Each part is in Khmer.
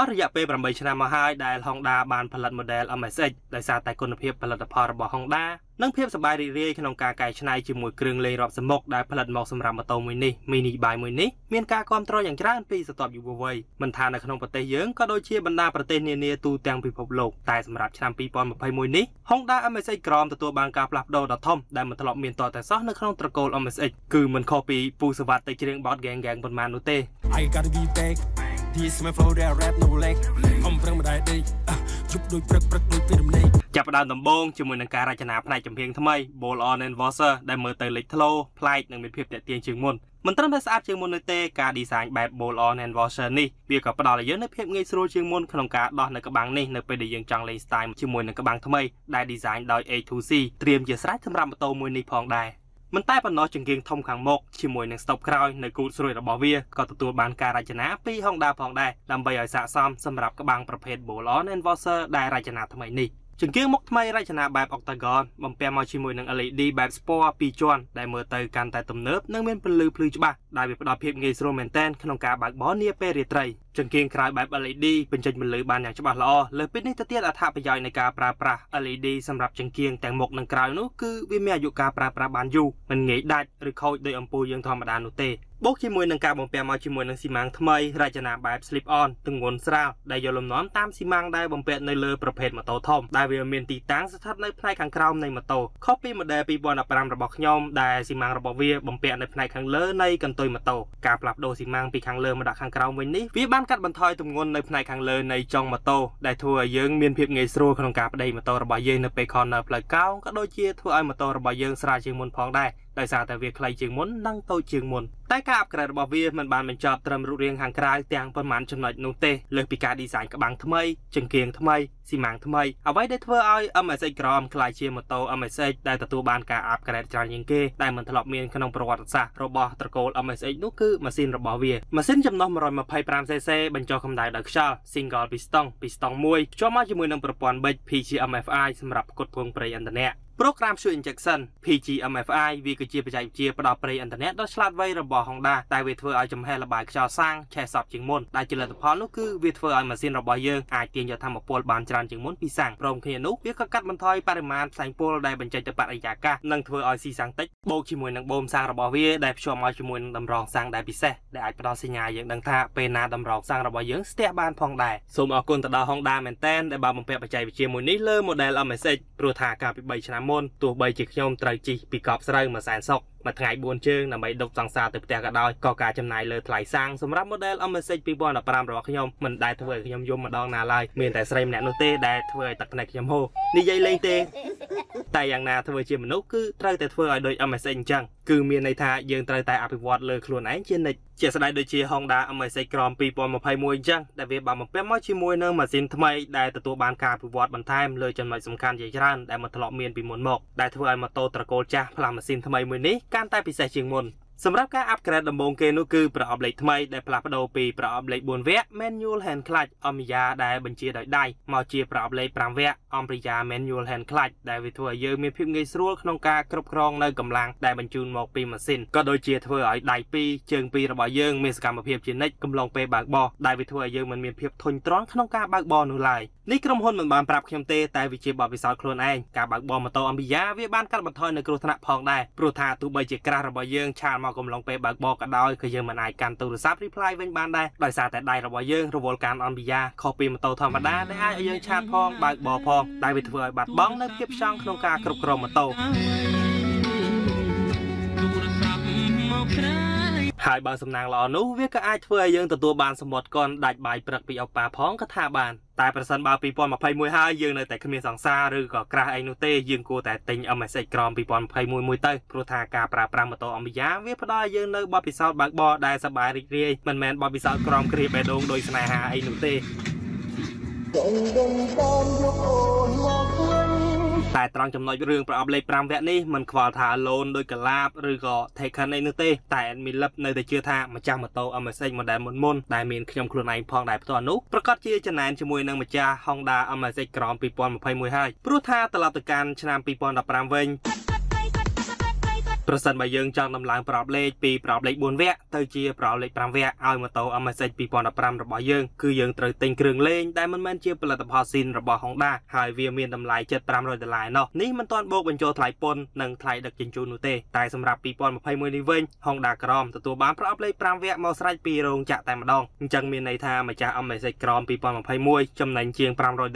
អស់រយៈពេល 8 ឆ្នាំមកហើយដែល Honda បានផលិត model MSX ដោយសារតែគុណភាពផលិតផលរបស់ Honda និងភាពសប្បាយរីករាយក្នុងការកែច្នៃជាមួយគ្រឿងលេងរាប់សមុខដែលផលិតមកសម្រាប់ម៉ូតូមួយនេះ mini bike មួយនេះមានការគាំទ្រយ៉ាងច្រើនពីសតវយុវវ័យមិនថានៅក្នុងប្រទេសយើងក៏ដូចជាបណ្ដាប្រទេសនានាទូទាំងពិភពលោកតែសម្រាប់ឆ្នាំ 2021 នេះ Honda MSX GROM ទទួលបានការផ្លាស់ប្ដូរដ៏ធំ ដែលមិនធ្លាប់មានទាល់តែសោះ នៅក្នុងត្រកូល MSX គឺមិនខុសពីពូសវត្ថិទឹកជ្រៀងបោត gang ប៉ុន្មាននោះទេ I got to be back This my flow that rap no leg ខ្ញុំប្រឹងម្ដាយដេកជប់ដោយព្រឹកព្រឹកដូចពីដំណេកចាប់ផ្ដើមដំបងជាមួយនឹងការរចនាផ្នែកចម្រៀងថ្មី Ball on and Wasser ដែលមើលទៅលេចធ្លោប្លែកនិងមានភាពទាក់ទាញជាងមុនមិនត្រឹមតែស្អាតជាងមុននោះទេការ design បែប Ball on and Wasser នេះវាក៏ផ្ដល់ឲ្យយើងនូវភាពងាយស្រួលជាងមុនក្នុងការដោះនៅក្បាំងនេះនៅពេលដែលយើងចង់លេង style ជាមួយនឹងក្បាំងថ្មីដែល design ដោយ A2C ត្រៀមជាស្រេចសម្រាប់ម៉ូតូមួយនេះផងដែរ មិនតែប៉ុណ្ណោះចង្គៀងធំខាងមុខជាមួយនឹងស្តុបក្រោយនៅគូតស្រួយរបស់វាក៏ទទួលបានការរចនាពី Honda ផងដែរដើម្បីឲ្យស័ក្តិសមសម្រាប់ក្បាំងប្រភេទ Ball on and Wasser ដែលរចនាថ្មីនេះ ចង្គៀងមុខថ្មីរចនាបែប Octagon បំពាក់មកជាមួយនឹង LED បែប Sport 2ជាន់ដែលមើលទៅកាន់តែទំនើបនិងមានពន្លឺភ្លឺច្បាស់ដែលវាផ្ដល់ភាពងាយស្រួលមែនទែនក្នុងការបើកបរនាពេលរាត្រី ចង្គៀងក្រោយបែប LED បញ្ចេញពន្លឺបានយ៉ាងច្បាស់ល្អលើសពីនេះទៅទៀតអត្ថប្រយោជន៍នៃការប្រើប្រាស់ LED សម្រាប់ចង្គៀងទាំងមុខនិងក្រោយនោះគឺវាមានអាយុកាលប្រើប្រាស់បានយូរមិនងាយដាច់ឬខូចដោយអំពូលយើងធម្មតានោះទេ បូកជាមួយនឹងការបំពាក់មកជាមួយនឹងស៊ីម៉ាំងថ្មីរចនាបែប slip on ទម្ងន់ស្រាលដែលយកលំនាំតាមស៊ីម៉ាំងដែលបំពាក់នៅលើប្រភេទម៉ូតូធំដែលវាមានទីតាំងស្ថិតនៅផ្នែកខាងក្រោមនៃម៉ូតូខុសពី model 2015 របស់ខ្ញុំដែលស៊ីម៉ាំងរបស់វាបំពាក់នៅផ្នែកខាងលើនៃកន្ទុយម៉ូតូការផ្លាស់ប្ដូរស៊ីម៉ាំងពីខាងលើមកដាក់ខាងក្រោមវិញនេះវាបានកាត់បន្ថយទម្ងន់នៅផ្នែកខាងលើនៃចុងម៉ូតូដែលធ្វើឲ្យយើងមានភាពងាយស្រួលក្នុងការប្ដីម៉ូតូរបស់យើងនៅពេលខននៅផ្លូវកោងក៏ដូចជាធ្វើឲ្យម៉ូតូរបស់យើងស្រាលជាងមុនផងដែរ ដោយសារតែវាខ្លីជាងមុននិងតូចជាងមុនតែការអាប់ក្រេតរបស់វាមិនបានបញ្ចប់ត្រឹមរូបរាងខាងក្រៅទាំងប៉ុន្មានចំណុចនោះទេលើសពីការ design ក្បាំងថ្មីចង្គៀងថ្មីស៊ីម៉ាំងថ្មីអ្វីដែលធ្វើឲ្យ MSX GROM ក្លាយជាម៉ូតូ MSX ដែលទទួលបានការ upgrade ច្រើនជាងគេដែលមិនធ្លាប់មានក្នុងប្រវត្តិសាស្ត្ររបស់ត្រកូល MSX នោះគឺម៉ាស៊ីនរបស់វាម៉ាស៊ីនចំណុះ 125cc បញ្ចុះកម្ដៅដោយខ្យល់ single piston piston 1 ភ្ជាប់មកជាមួយនឹងប្រព័ន្ធប៊ិច PGMFI សម្រាប់ផ្គត់ផ្គង់ប្រេងឥន្ធនៈ Program Fuel Injection PGMFI វាគឺជាបច្ចេកវិទ្យាផ្ដល់ប្រេងឥន្ធនៈដល់ឆ្លាតវៃរបស់ Honda តែវាធ្វើឲ្យចំហែលបាយខ្យល់សាំងឆេះសប់ជាងមុនដែលជាលទ្ធផលនោះគឺវាធ្វើឲ្យម៉ាស៊ីនរបស់យើងអាចទាញយកធម្មពលបានច្រើនជាងមុនពីសាំងព្រមគ្នានោះវាក៏កាត់បន្ថយបរិមាណផ្សែងពុលដែលបញ្ចេចទៅបរិយាកាសនិងធ្វើឲ្យស៊ីសាំងតិចបូកជាមួយនឹងបូមសាំងរបស់វាដែលភ្ជាប់មកជាមួយនឹងតម្រងសាំងដែលពិសេសដែលអាចផ្ដល់សញ្ញាយើងដឹងថាពេលណាតម្រងសាំងរបស់យើងស្ទះបានផងដែរសូមអរគុណទៅដល់ Honda មែនទែនដែលបាន បំពាក់បច្ចេកវិទ្យាមួយនេះលើ model MSX ព្រោះថាកាលពី 3 ឆ្នាំមុនទោះបីជាខ្ញុំត្រូវជិះពីកប់ស្រូវមកសែនសុខ មួយថ្ងៃ 4 ជើងដើម្បីដឹកសង្សារទៅផ្ទះក៏ដោយក៏ការចំណាយលើថ្លៃសាំង សម្រាប់ MSX 2015 របស់ខ្ញុំមិនដែលធ្វើឲ្យខ្ញុំយំម្ដងណាឡើយមានតែស្រីម្នាក់នោះទេដែលធ្វើឲ្យទឹកភ្នែកខ្ញុំហូរនិយាយលេងទេតែយ៉ាងណាធ្វើជាមនុស្សគឺត្រូវតែធ្វើឲ្យដូច MSX អញ្ចឹងគឺមានន័យថាយើងត្រូវតែអភិវឌ្ឍលើខ្លួនឯងជានិច្ចជាស្ដីដូចជា Honda MSX GROM 2021 អញ្ចឹងដែលវាបានបំពាក់មកជាមួយនឹងម៉ាស៊ីនថ្មីដែលទទួលបានការអភិវឌ្ឍបន្ថែមលើចំណុចសំខាន់ជាច្រើនដែលមិនធ្លាប់មានពីមុនមកដែលធ្វើឲ្យម៉ូតូត្រកូលចាស់ផ្លាស់ម៉ាស៊ីនថ្មីមួយនេះ កាន់តែពិសេសជាងមុន សម្រាប់ការ upgrade ដំបូងគេនោះគឺប្រអប់លេខថ្មីដែលផ្លាស់ប្ដូរពីប្រអប់លេខ 4 វគ្គ manual hand clutch អម្យាដែលបញ្ជាដោយដៃមកជាប្រអប់លេខ 5 វគ្គ អម្យា manual hand clutch ដែលវាធ្វើឲ្យយើងមានភាពងាយស្រួលក្នុងការគ្រប់គ្រងនៅកម្លាំងដែលបញ្ជូនមកពីម៉ាស៊ីនក៏ដូចជាធ្វើឲ្យដៃពីជើងពីរបស់យើងមានសកម្មភាពជានិច្ចកំឡុងពេលបើកបោះដែលវាធ្វើឲ្យយើងមិនមានភាពធុញទ្រាន់ក្នុងការបើកបោះនោះឡើយ នេះក្រុមហ៊ុនមិនបានប្រាប់ខ្ញុំទេតែវាជាបទពិសោធន៍ខ្លួនឯងការបើកបោះម៉ូតូអម្យាវាបានកាត់បន្ថយនៅគ្រោះថ្នាក់ផងដែរព្រោះថាទោះបីជាក្រាស់របស់យើងឆាតមកកំឡុងពេលបើកបោះក៏ដោយក៏យើងមិនអាចកាន់ទូរស័ព្ទ reply វិញបានដែរ ដោយសារតែដៃរបស់យើង រវល់កាន់អម្យា ខុសពីម៉ូតូធម្មតាដែលអាចឲ្យយើងឆាតផងបើកបោះផង ដែលវាធ្វើឲ្យបាត់បង់នៅភាពចង់ក្នុងការគ្រប់គ្រងម៉ូតូ ហើយបើសំណាងល្អនោះវាក៏អាចធ្វើឲ្យយើងទទួលបានសម្បត្តិកនដាច់បាយព្រឹកពីអុកប៉ាផងក៏ថាបាន តែប្រសិនបើ 2021 ហើយយើងនៅតែគ្មានសង្សារឬក៏ក្រាស់អីនោះទេយើងគួរតែទិញ MSX GROM 2021 មួយទៅព្រោះថាការប្រើប្រាស់ម៉ូតូអម្យាវាផ្ដល់ឲ្យយើងនៅបទពិសោធន៍បើកបរដែលសប្បាយរីករាយមិនមែនបទពិសោធន៍ ក្រំ គ្រាបេះដូងដោយស្នេហាអីនោះទេ តែត្រង់ចំណុចរឿងប្រអប់លេខ 5 វគ្គនេះមិនខ្វល់ថាឡូនដូចកឡាបឬក៏ Taken នេះនោះទេតែអេដមីលឹបនៅតែជឿថាម្ចាស់ម៉ូតូ MSX model មុនៗដែលមានខ្ញុំខ្លួនឯងផងដែរផ្ទាល់នោះប្រកាសជាចំណែនជាមួយនឹងម្ចាស់ Honda MSX GROM 2021 ហើយព្រោះថាត្រឡប់ទៅកាន់ឆ្នាំ 2015 វិញ ជាប្រអប់លេខប្រាំវែកមកស្រេចពីរោងចក្រតែម្ដងអញ្ចឹងមានន័យថាម្ចាស់ มันត្រឹមតែប៉ុណ្ណោះនេះគឺជាលើក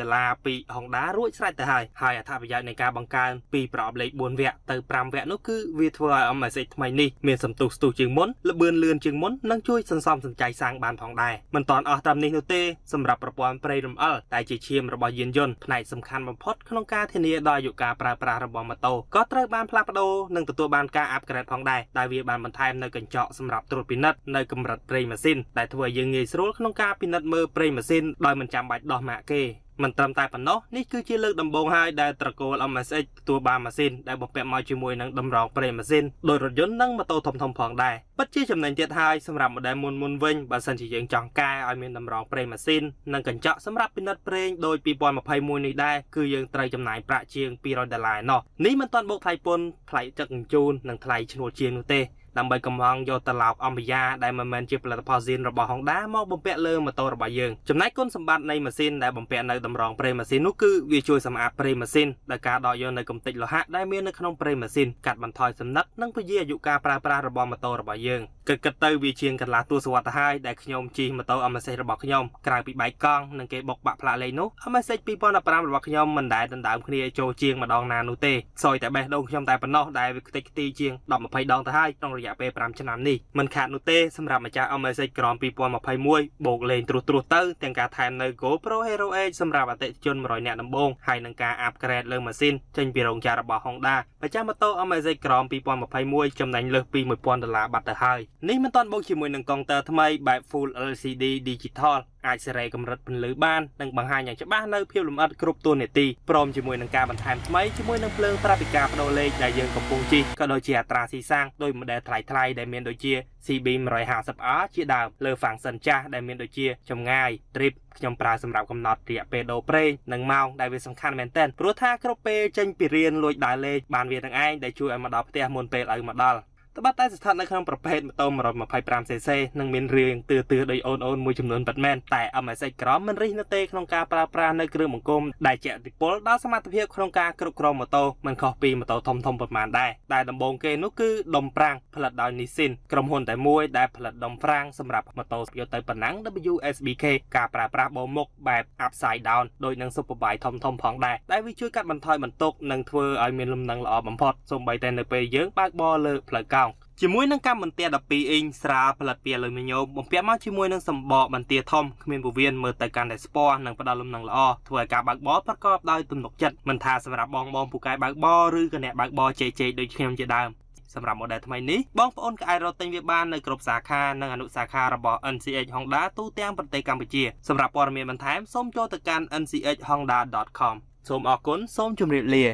ដំបូងហើយដែលត្រកូល MSX ទទួលបាន ម៉ាស៊ីន ដែលបំពាក់មកជាមួយនឹងតម្រងប្រេងម៉ាស៊ីនដោយរថយន្តនិងម៉ូតូធំៗផងដែរ ពិតជាចំណេញទៀតហើយសម្រាប់ model មុនៗ វិញ បើសិនជាយើងចង់កែឲ្យមានតម្រងប្រេងម៉ាស៊ីន និងកញ្ចក់សម្រាប់ពិនិត្យប្រេងដោយ 2021 នេះដែរ គឺយើងត្រូវចំណាយប្រាក់ជាង $200 ណោះ នេះមិនទាន់បូកថ្លៃពន្ធ ថ្លៃដឹកជញ្ជូន និងថ្លៃឈ្នួលជាងនោះទេ ដើម្បីកំងយកត្រឡប់អមយ៉ាដែលមិនមែនជាផលិតផលស៊ីនរបស់ Honda មកបំពាក់លើម៉ូតូរបស់យើងចំណែកគុណសម្បត្តិនៃម៉ាស៊ីនដែលបំពាក់នៅតម្រងប្រេងម៉ាស៊ីននោះគឺវាជួយសម្រាប់ប្រេងម៉ាស៊ីនដែលកាដកយកនៅកម្ទេចលោហាដែលមាននៅក្នុងប្រេងម៉ាស៊ីនកាត់បន្ថយសំណឹកនិងពជាអាយុការប្រើប្រាស់របស់ម៉ូតូរបស់យើងកិច្ចកត្តាវិជាកន្លះទស្សវត្សហើយដែលខ្ញុំជិះម៉ូតូ MSX របស់ខ្ញុំក្រៅពីបាយកង់និងគេបុកបាក់ផ្លាកលេខនោះ MSX 2015 របស់ខ្ញុំមិនដែលដណ្ដើមគ្នាចូលជាងម្ដងណានោះទេសយតែបេះដូងខ្ញុំតែប៉ុណ្ណោះដែលវាគិតទីជាង 15 ឆ្នាំនេះ មិនខាតនោះទេសម្រាប់ម្ចាស់ MSX ក្រុម 2021 បូកលេងត្រួសទៅទាំងការថែមនៅ GoPro Hero 8 សម្រាប់ អតិថិជន 100 នាក់ដំបូងហើយនឹងការអាប់ក្រេតលើម៉ាស៊ីន ចេញពីរោងចក្ររបស់ Honda ម្ចាស់ម៉ូតូ MSX ក្រុម 2021 ចំណេញ លើសពី $1000 បាត់ទៅហើយនេះមិនទាន់បូកជាមួយនឹងកុងទ័រថ្មីបែប Full LCD Digital អាចសេរីកម្រិតពន្លឺបាននិងបង្ហាញយ៉ាងច្បាស់នៅភាពលម្អិតគ្រប់តួនាទីព្រមជាមួយនឹងការបន្ថែមថ្មីជាមួយនឹងភ្លើង CB150R ជាដើមលើហ្វាំងសិនចាស់ដែលមានដូចជា ត្បិតតែស្ថិតនៅក្នុងប្រភេទម៉ូតូ 125cc និងមានរាងទឿៗដោយអូនៗមួយចំនួនប៉ុន្មានតែ MSX ក្រុមមិនរិះនៅទេក្នុងការប្រើប្រាស់នៅគ្រឿងបង្គុំដែលជាឥទ្ធិពលដល់សមត្ថភាពក្នុងការគ្រប់គ្រងម៉ូតូមិនខុសពីម៉ូតូធំៗប៉ុន្មានដែរដែលដំបូងគេនោះគឺដុំប្រាំងផលិតដោយ Nissin ក្រុមហ៊ុនតែមួយដែលផលិតដុំប្រាំងសម្រាប់ម៉ូតូ WSBK ការប្រើប្រាស់បោមុខបែប Upside Down ដូចនឹង Superbike ធំៗផងដែរដែលវាជួយកាត់បន្ថយបន្ទុកនិងធ្វើឲ្យមានលំនឹងល្អបំផុតសូម្បីតែនៅពេលយើងបើកបរលើផ្លូវកោង ជាមួយនឹងកម្មបន្ទា 12 អ៊ីងស្រាផ្លាត់ពៀលអ៊ុយមីញ៉ូមបំពាក់មកជាមួយនឹងសម្បកបន្ទាធំគ្មានពោះវៀនមើលទៅកាន់តែស្បោះនិងផ្ដល់លំនឹងល្អធ្វើឲ្យការបើកបរប្រកប សម្រាប់ម៉ូដែលថ្មីនេះបងប្អូនក៏អាចរកទិញវាបាននៅគ្រប់សាខានិង អនុសាខា របស់ NCX Honda ទូទាំងប្រទេសកម្ពុជាសម្រាប់ព័ត៌មានបន្ថែមសូមចូលទៅកាន់ NCXhonda.com សូមអរគុណសូមជម្រាបលា